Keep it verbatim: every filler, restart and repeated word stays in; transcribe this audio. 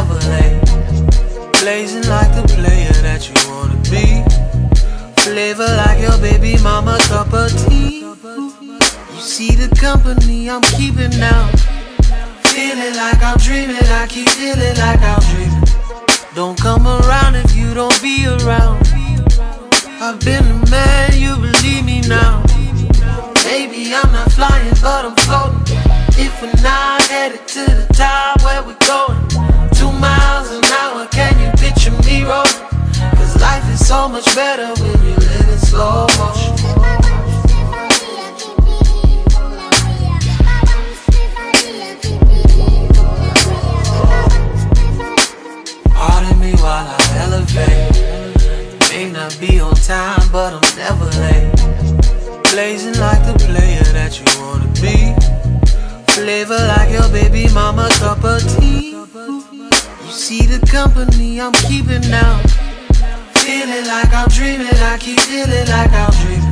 Chevrolet, blazing like the player that you wanna be, flavor like your baby mama cup of tea. You see the company I'm keeping now, feeling like I'm dreaming, I keep feeling like I'm dreaming. Don't come around if you don't be around. I've been the man, you believe me now. Maybe I'm not flying, but I'm floating. If we're not headed to the top, where we going? Two miles an hour, can you picture me rolling? Cause life is so much better when you live in slow motion. Pardon me while I elevate. May not be on time, but I'm never late. Blazing like the player that you wanna be, flavor like your baby mama cup of tea. You see the company I'm keeping now, feeling like I'm dreaming, I keep feeling like I'm dreaming.